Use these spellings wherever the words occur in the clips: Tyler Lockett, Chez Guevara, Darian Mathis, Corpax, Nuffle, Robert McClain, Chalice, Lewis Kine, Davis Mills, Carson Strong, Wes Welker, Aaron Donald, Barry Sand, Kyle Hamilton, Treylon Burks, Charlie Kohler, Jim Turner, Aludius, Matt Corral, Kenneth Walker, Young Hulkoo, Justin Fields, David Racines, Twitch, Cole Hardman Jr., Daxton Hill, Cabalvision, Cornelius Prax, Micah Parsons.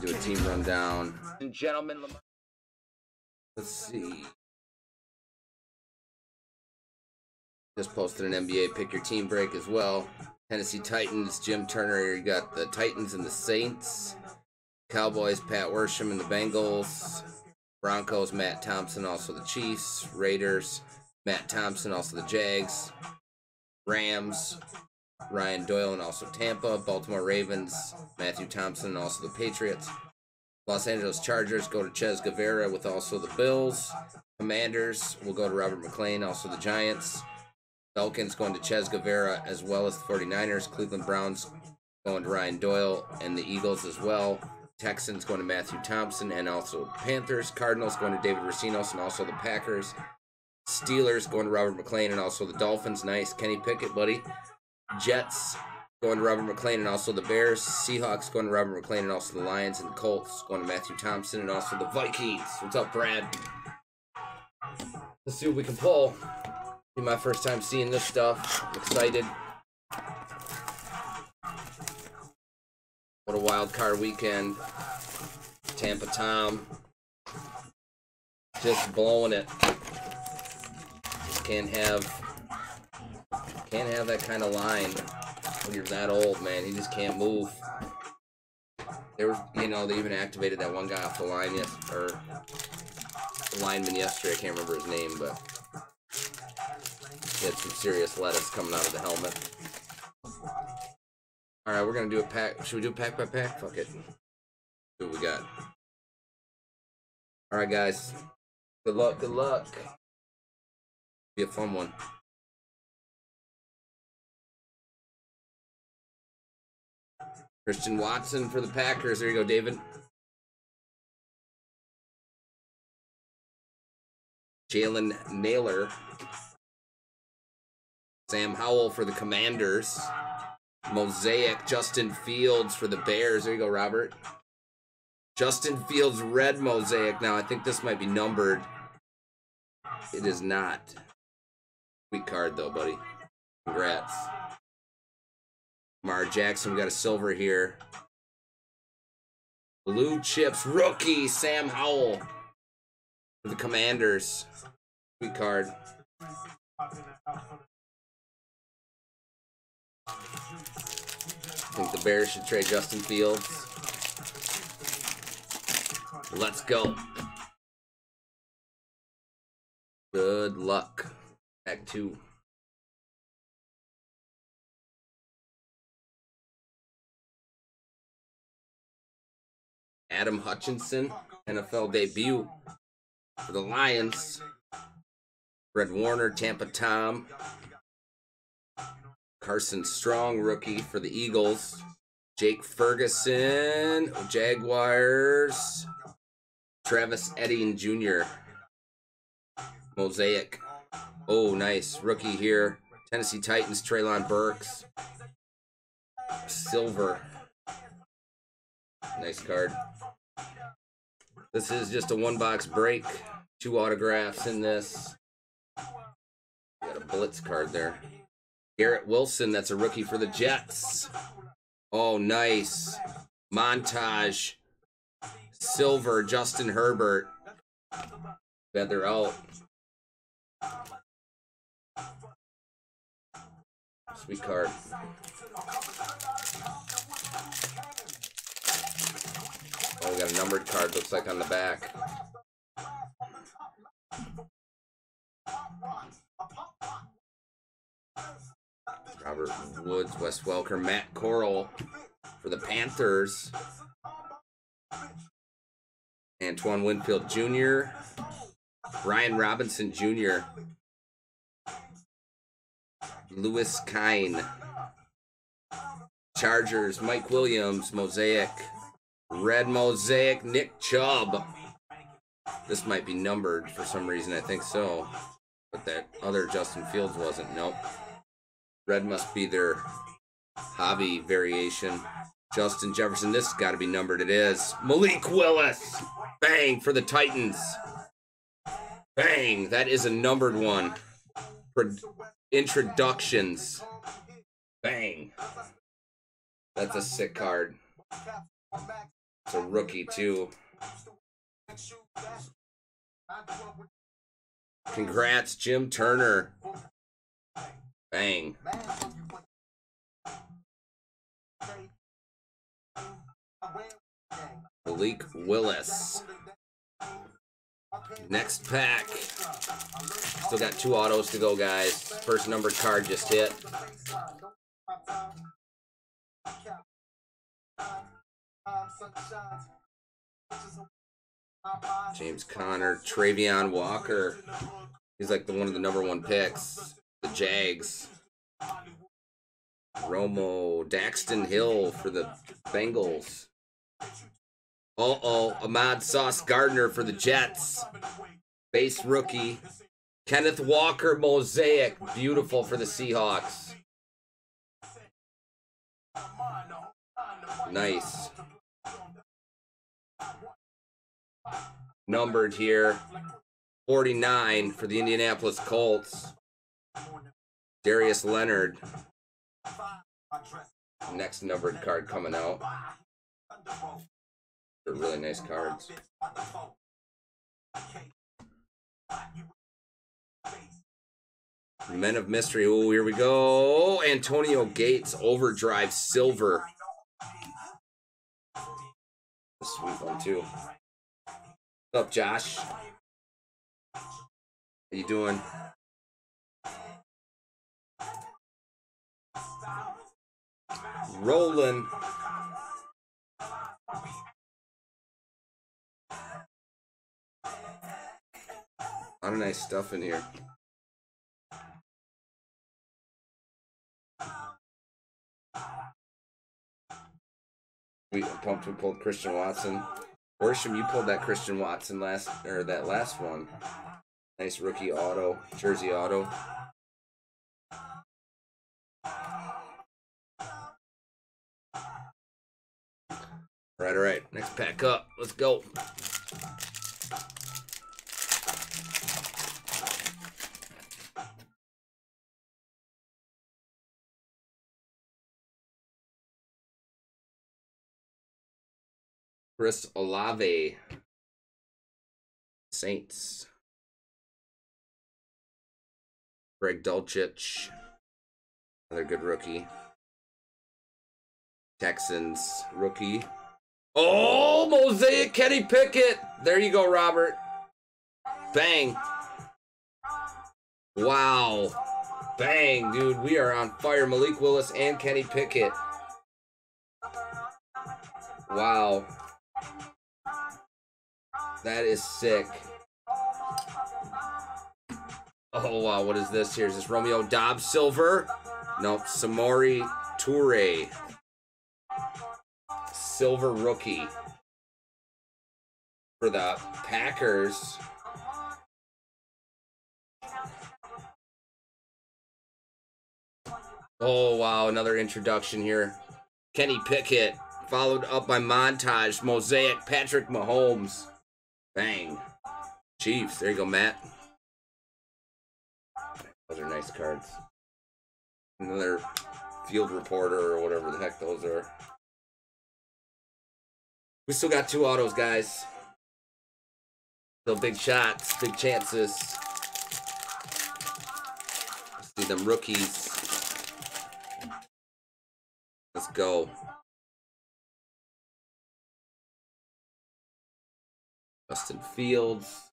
to do a team rundown. And gentlemen, let's see. Just posted an NBA Pick Your Team break as well. Tennessee Titans, Jim Turner, you got the Titans and the Saints. Cowboys, Pat Wersham and the Bengals. Broncos, Matt Thompson, also the Chiefs. Raiders, Matt Thompson, also the Jags. Rams, Ryan Doyle and also Tampa. Baltimore Ravens, Matthew Thompson and also the Patriots. Los Angeles Chargers go to Chez Guevara with also the Bills. Commanders will go to Robert McClain, also the Giants. Falcons going to Chez Guevara as well as the 49ers. Cleveland Browns going to Ryan Doyle and the Eagles as well. Texans going to Matthew Thompson and also Panthers. Cardinals going to David Racines and also the Packers. Steelers going to Robert McClain and also the Dolphins. Nice, Kenny Pickett, buddy. Jets going to Robert McClain and also the Bears. Seahawks going to Robert McClain and also the Lions. And Colts going to Matthew Thompson and also the Vikings. What's up, Brad? Let's see what we can pull. Be my first time seeing this stuff. I'm excited. What a wild card weekend. Tampa Tom just blowing it. Just can't have that kind of line when you're that old, man. He just can't move. They were, you know, they even activated that one guy off the line lineman yesterday. I can't remember his name, but he had some serious lettuce coming out of the helmet. Alright, we're going to do a pack. Should we do pack by pack? Fuck it. See what we got. Alright, guys. Good luck, good luck. Be a fun one. Christian Watson for the Packers. There you go, David. Jalen Naylor. Sam Howell for the Commanders. Mosaic, Justin Fields for the Bears. There you go, Robert. Justin Fields, red mosaic. Now, I think this might be numbered. It is not. Sweet card, though, buddy. Congrats. Lamar Jackson, we got a silver here. Blue chips, rookie, Sam Howell for the Commanders. Sweet card. I think the Bears should trade Justin Fields. Let's go. Good luck. Pack 2. Adam Hutchinson, NFL debut for the Lions. Fred Warner, Tampa Tom. Carson Strong, rookie for the Eagles. Jake Ferguson, Jaguars. Travis Etienne Jr. Mosaic. Oh, nice. Rookie here. Tennessee Titans, Treylon Burks. Silver. Nice card. This is just a one-box break. 2 autographs in this. Got a blitz card there. Garrett Wilson, that's a rookie for the Jets. Oh, nice. Montage. Silver, Justin Herbert. Feather out. Sweet card. Oh, we got a numbered card, looks like, on the back. Robert Woods, Wes Welker, Matt Corral for the Panthers. Antoine Winfield Jr. Brian Robinson Jr. Lewis Kine. Chargers, Mike Williams, Mosaic. Red Mosaic, Nick Chubb. This might be numbered for some reason, I think so. But that other Justin Fields wasn't, nope. Red must be their hobby variation. Justin Jefferson, this has got to be numbered. It is. Malik Willis. Bang for the Titans. Bang. That is a numbered one. For introductions. Bang. That's a sick card. It's a rookie, too. Congrats, Jim Turner. Bang. Malik Willis. Next pack. Still got two autos to go, guys. First numbered card just hit. James Conner, Travion Walker. He's like one of the #1 picks. The Jags. Romo, Daxton Hill for the Bengals. Uh-oh, Ahmad Sauce Gardner for the Jets. Base rookie. Kenneth Walker, Mosaic. Beautiful for the Seahawks. Nice. Numbered here. 49 for the Indianapolis Colts. Darius Leonard. Next numbered card coming out. They're really nice cards. Men of Mystery. Oh, here we go. Antonio Gates, Overdrive Silver. A sweet one, too. What's up, Josh? How you doing? Rolling. A lot of nice stuff in here. We pumped. We pulled Christian Watson. Wersham, you pulled that Christian Watson last one. Nice rookie auto, jersey auto. All right. Next pack up. Let's go. Chris Olave, Saints. Greg Dulcich, another good rookie. Texans rookie. Oh, Mosaic Kenny Pickett. There you go, Robert. Bang. Wow. Bang, dude. We are on fire. Malik Willis and Kenny Pickett. Wow. That is sick. Oh, wow. What is this here? Is this Romeo Dobbs Silver? Nope. Samori Toure. Silver rookie. For the Packers. Oh, wow. Another introduction here. Kenny Pickett. Followed up by Montage, Mosaic, Patrick Mahomes. Bang. Chiefs. There you go, Matt. Those are nice cards. Another field reporter or whatever the heck those are. We still got two autos, guys. Still big shots, big chances. Let's see them rookies. Let's go. Justin Fields.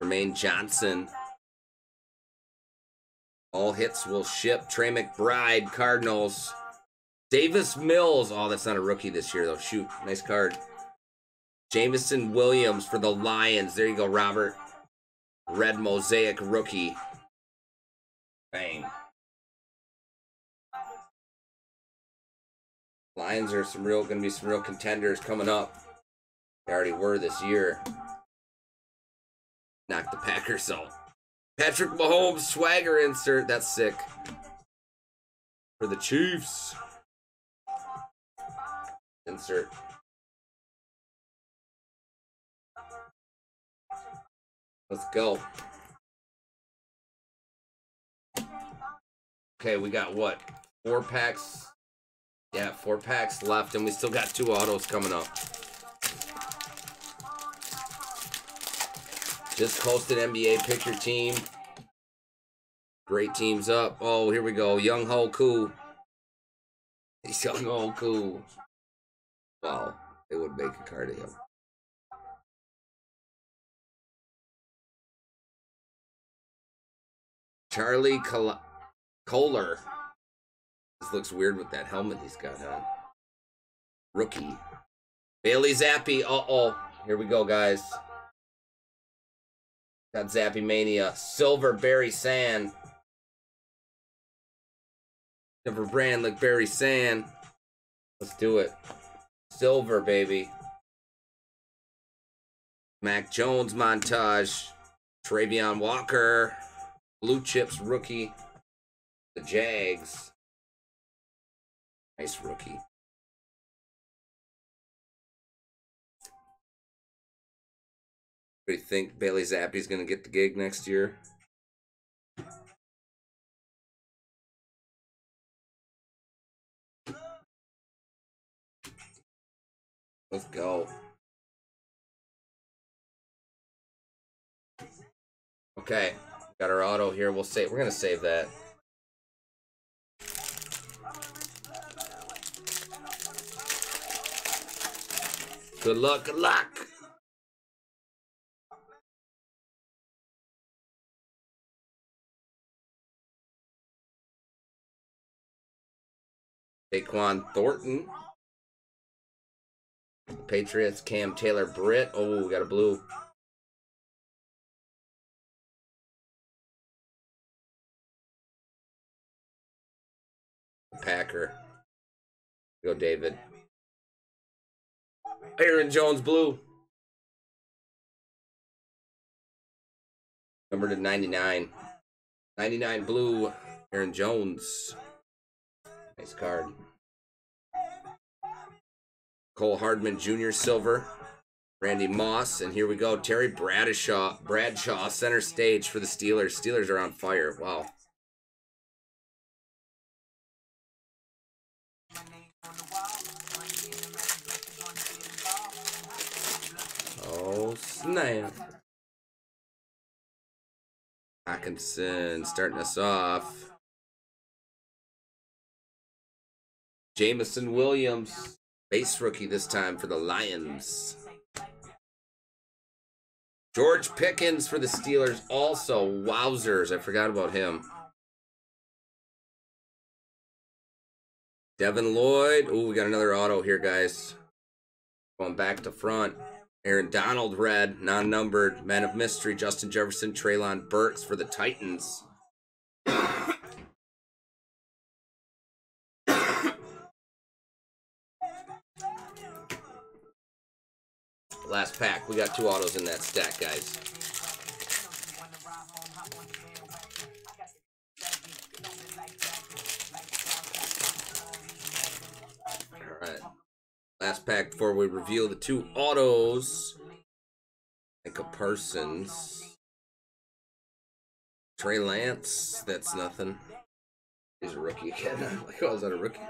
Jermaine Johnson. All hits will ship. Trey McBride, Cardinals. Davis Mills. Oh, that's not a rookie this year, though. Shoot. Nice card. Jameson Williams for the Lions. There you go, Robert. Red Mosaic rookie. Bang. Lions are gonna be some real contenders coming up. They already were this year. Knock the Packers out. Patrick Mahomes swagger insert. That's sick. For the Chiefs. Insert. Let's go. Okay, we got what? 4 packs. Yeah, 4 packs left, and we still got 2 autos coming up. Just posted NBA picture team. Great teams up. Oh, here we go. Young Hulkoo. He's Young Hulkoo. Wow, they would make a card of him. Charlie Kohler. This looks weird with that helmet he's got on. Rookie. Bailey Zappe. Uh-oh. Here we go, guys. Got Zappe Mania. Silver Barry Sand. Silver brand like Barry Sand. Let's do it. Silver, baby. Mac Jones montage. Travion Walker. Blue Chips rookie. The Jags. Nice rookie. Do you think Bailey Zappe's going to get the gig next year? Let's go. Okay. Got our auto here. We'll save. We're gonna save that. Good luck. Good luck. Daquan Thornton. Patriots. Cam Taylor Britt. Oh, we got a blue. Packer. Go, David. Aaron Jones, blue. Number to 99. 99 blue, Aaron Jones. Nice card. Cole Hardman Jr., silver. Randy Moss. And here we go. Terry Bradshaw, center stage for the Steelers. Steelers are on fire. Wow. Oh, snap. Hutchinson starting us off. Jameson Williams, base rookie this time for the Lions. George Pickens for the Steelers also. Wowzers, I forgot about him. Devin Lloyd. Ooh, we got another auto here, guys. Going back to front. Aaron Donald, red, non-numbered, man of mystery, Justin Jefferson, Treylon Burks for the Titans. Last pack. We got 2 autos in that stack, guys. All right. Last pack before we reveal the 2 autos. Micah Parsons. Trey Lance. That's nothing. He's a rookie again. Like, oh, is that a rookie?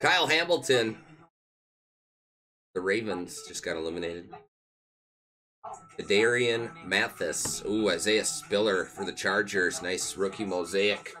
Kyle Hamilton. The Ravens just got eliminated. Darian Mathis. Ooh, Isaiah Spiller for the Chargers. Nice rookie mosaic.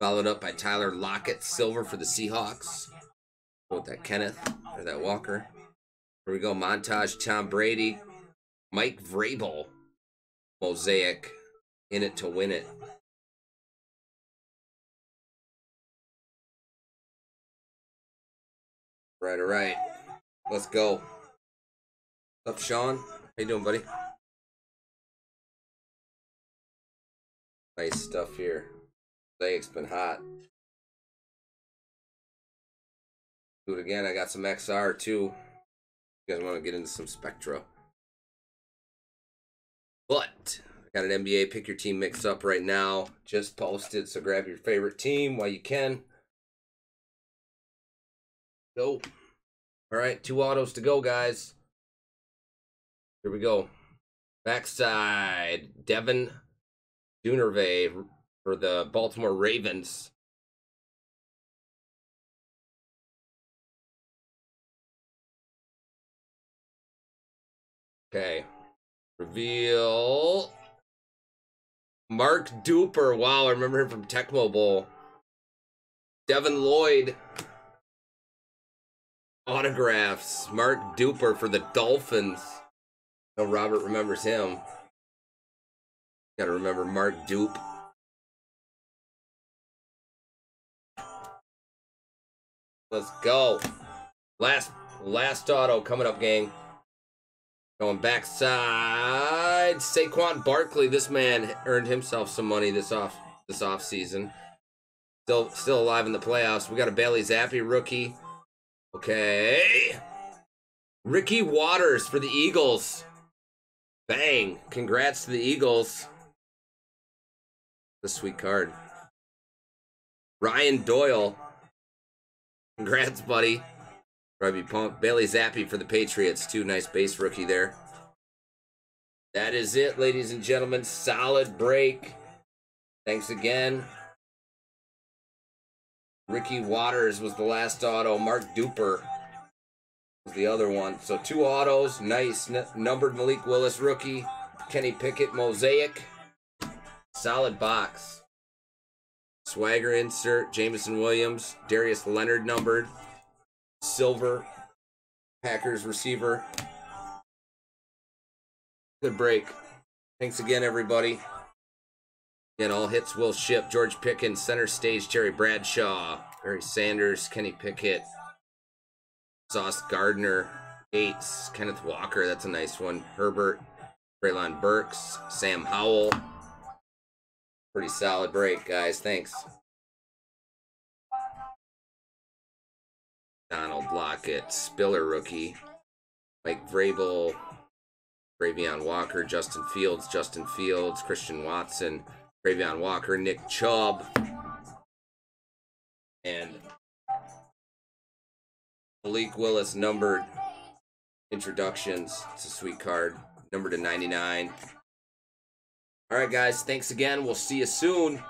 Followed up by Tyler Lockett. Silver for the Seahawks. With that Kenneth or that Walker. Here we go. Montage. Tom Brady. Mike Vrabel. Mosaic. In it to win it. Right, all right. Let's go. What's up, Sean? How you doing, buddy? Nice stuff here. Mosaic's been hot. Do it again. I got some XR too. You guys want to get into some Spectra. But I got an NBA pick your team mix up right now. Just posted, so grab your favorite team while you can. Dope. All right, 2 autos to go, guys. Here we go. Backside. Devin Dunarvey for the Baltimore Ravens. Okay. Reveal. Mark Duper. Wow, I remember him from Tecmo Bowl. Devin Lloyd. Autographs. Mark Duper for the Dolphins. No, Robert remembers him. Gotta remember Mark Dupe. Let's go. Last auto coming up, gang. Going backside. Saquon Barkley. This man earned himself some money this off season. Still alive in the playoffs. We got a Bailey Zappe rookie. Okay. Ricky Waters for the Eagles. Bang. Congrats to the Eagles. What a sweet card. Ryan Doyle. Congrats, buddy. Probably pumped. Bailey Zappe for the Patriots. Too nice base rookie there. That is it, ladies and gentlemen. Solid break. Thanks again. Ricky Waters was the last auto. Mark Duper was the other one. So two autos. Nice. Numbered Malik Willis rookie. Kenny Pickett mosaic. Solid box. Swagger insert, Jameson Williams, Darius Leonard numbered, silver, Packers receiver. Good break. Thanks again, everybody. Again, all hits will ship. George Pickens, center stage, Terry Bradshaw, Barry Sanders, Kenny Pickett, Sauce Gardner, Gates, Kenneth Walker, that's a nice one, Herbert, Treylon Burks, Sam Howell. Pretty solid break, guys. Thanks. Donald Lockett, Spiller rookie. Mike Vrabel, Travion Walker, Justin Fields, Christian Watson, Travion Walker, Nick Chubb, and Malik Willis numbered introductions. It's a sweet card. Numbered to 99. All right, guys, thanks again. We'll see you soon.